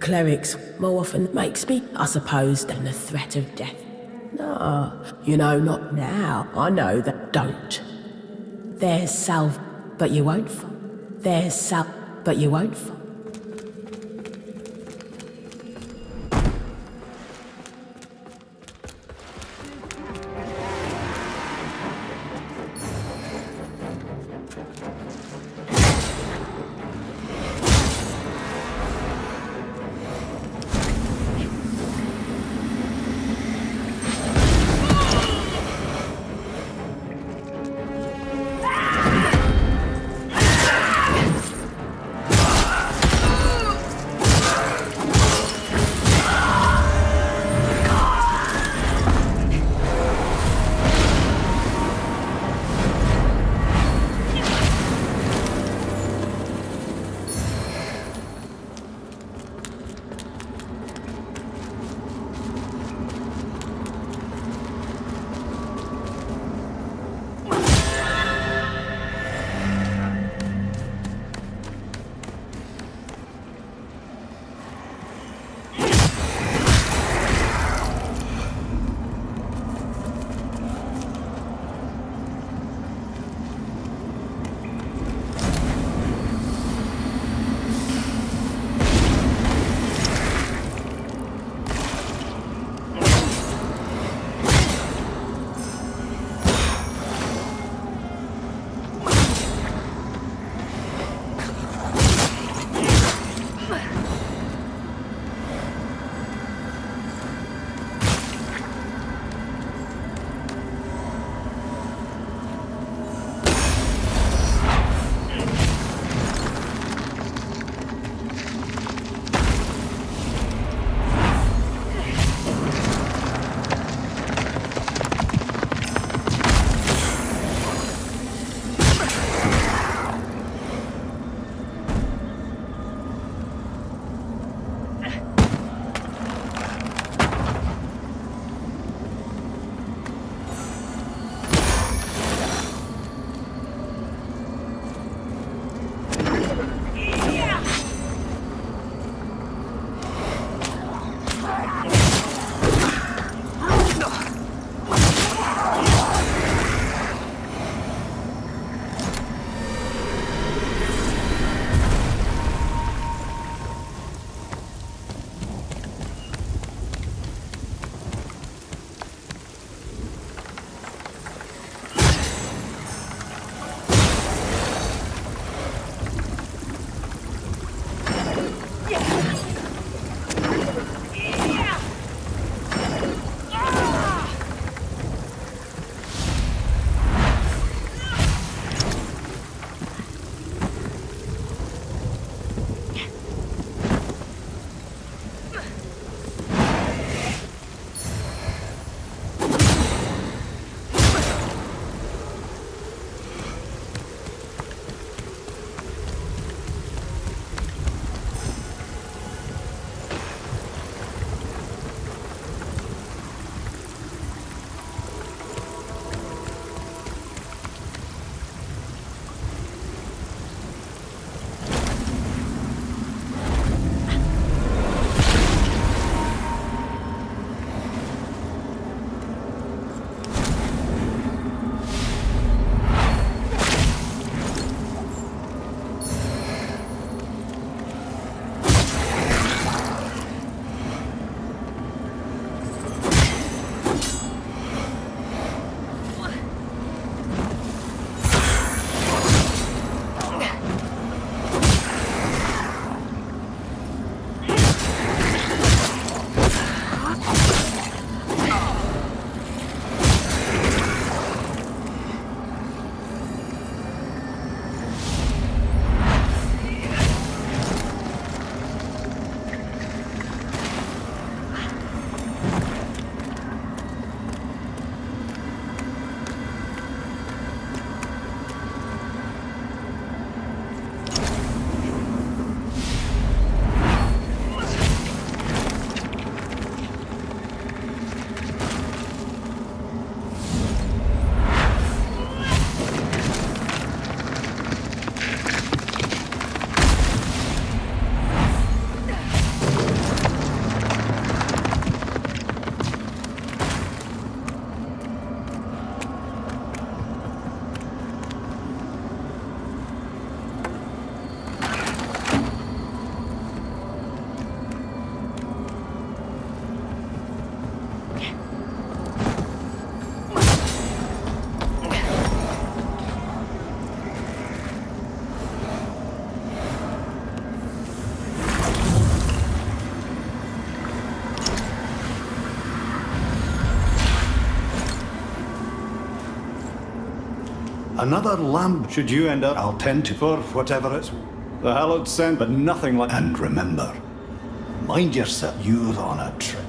clerics more often makes me, I suppose, than the threat of death. No, you know, not now. I know that don't. There's salve, but you won't fall. There's salve, but you won't fall. another lamb. Should you end up, I'll tend to for whatever it's. The hallowed scent, but nothing like. And remember, mind yourself, you're on a trip.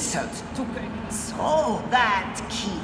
insult to gain. Hold that key.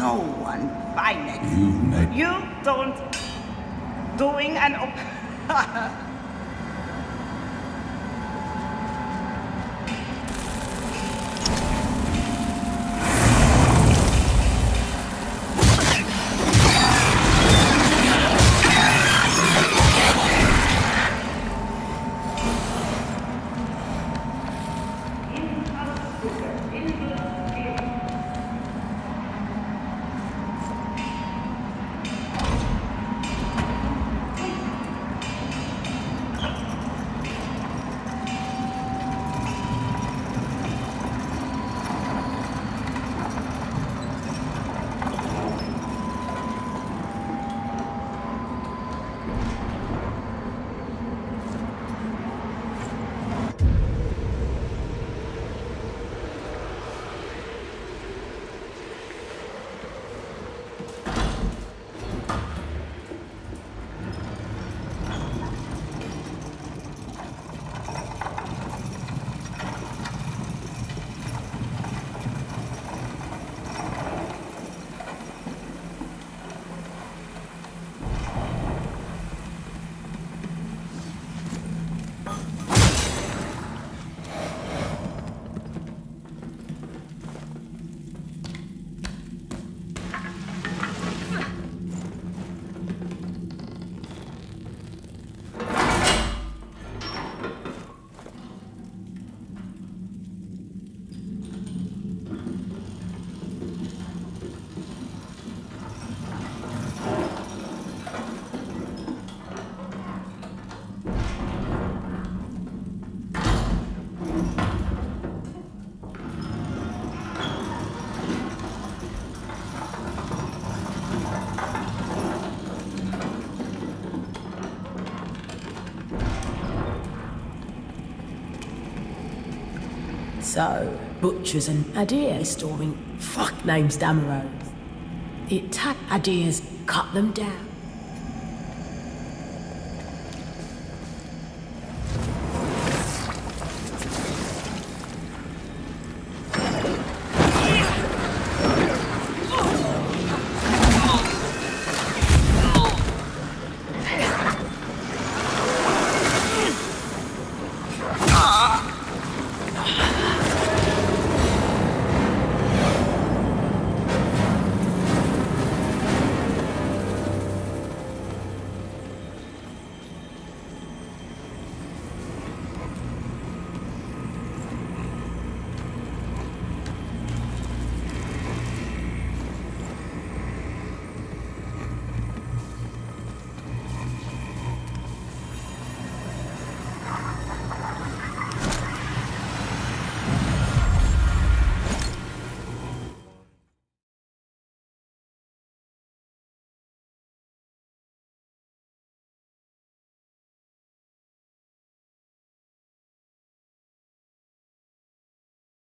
No one finds it. You don't. Doing an op. So, butchers and Adair restoring fuck names Damarose. The attack Adairs cut them down.